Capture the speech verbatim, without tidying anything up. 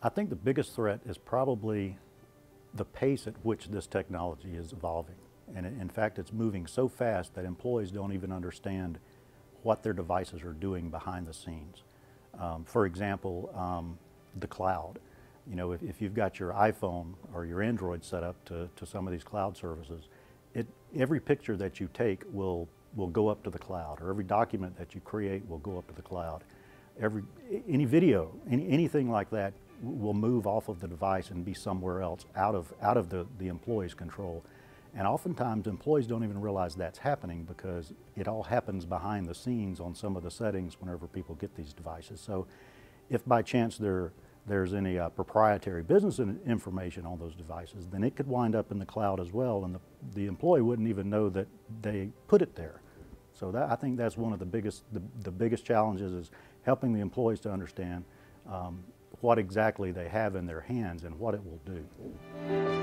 I think the biggest threat is probably the pace at which this technology is evolving. And in fact, it's moving so fast that employees don't even understand what their devices are doing behind the scenes. Um, for example, um, the cloud. You know, if, if you've got your iPhone or your Android set up to, to some of these cloud services, it, every picture that you take will, will go up to the cloud, or every document that you create will go up to the cloud. Every, any video, any, anything like that will move off of the device and be somewhere else out of, out of the, the employee's control. And oftentimes employees don't even realize that's happening because it all happens behind the scenes on some of the settings whenever people get these devices. So if by chance there, there's any uh, proprietary business information on those devices, then it could wind up in the cloud as well, and the, the employee wouldn't even know that they put it there. So that, I think that's one of the biggest, the, the biggest challenges is helping the employees to understand um, what exactly they have in their hands and what it will do.